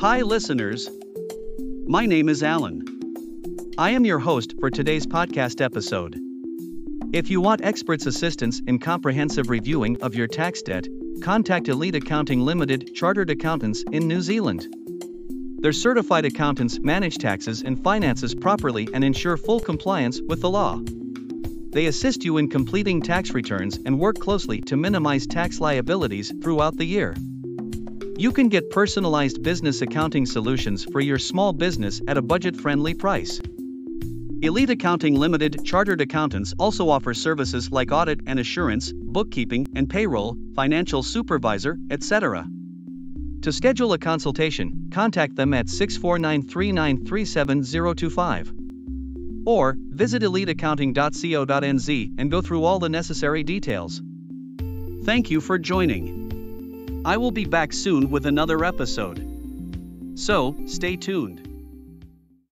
Hi listeners, my name is Alan. I am your host for today's podcast episode. If you want experts' assistance in comprehensive reviewing of your tax debt, contact Elite Accounting Limited Chartered Accountants in New Zealand. Their certified accountants manage taxes and finances properly and ensure full compliance with the law. They assist you in completing tax returns and work closely to minimize tax liabilities throughout the year. You can get personalized business accounting solutions for your small business at a budget-friendly price. Elite Accounting Limited Chartered Accountants also offer services like audit and assurance, bookkeeping and payroll, financial supervisor, etc. To schedule a consultation, contact them at 649-393-7025. Or, visit eliteaccounting.co.nz and go through all the necessary details. Thank you for joining. I will be back soon with another episode. So, stay tuned.